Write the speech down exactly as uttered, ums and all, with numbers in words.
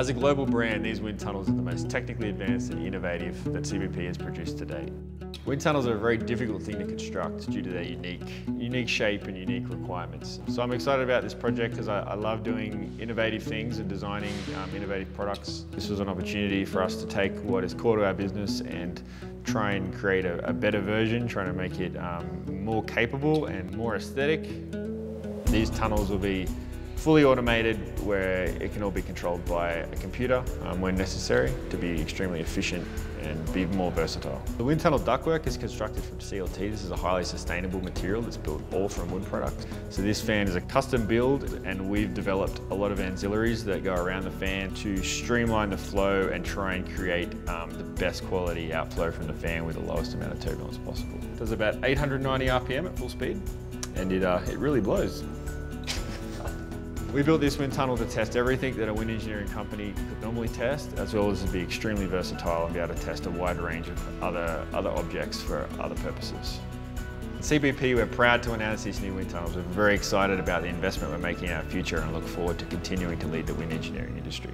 As a global brand, these wind tunnels are the most technically advanced and innovative that C B P has produced to date. Wind tunnels are a very difficult thing to construct due to their unique, unique shape and unique requirements. So I'm excited about this project because I, I love doing innovative things and designing um, innovative products. This was an opportunity for us to take what is core to our business and try and create a, a better version, trying to make it um, more capable and more aesthetic. These tunnels will be fully automated, where it can all be controlled by a computer um, when necessary to be extremely efficient and be more versatile. The wind tunnel ductwork is constructed from C L T. This is a highly sustainable material that's built all from wood products. So this fan is a custom build, and we've developed a lot of ancillaries that go around the fan to streamline the flow and try and create um, the best quality outflow from the fan with the lowest amount of turbulence possible. It does about eight hundred ninety R P M at full speed, and it, uh, it really blows. We built this wind tunnel to test everything that a wind engineering company could normally test, as well as to be extremely versatile and be able to test a wide range of other, other objects for other purposes. At C B P, we're proud to announce these new wind tunnels. We're very excited about the investment we're making in our future and look forward to continuing to lead the wind engineering industry.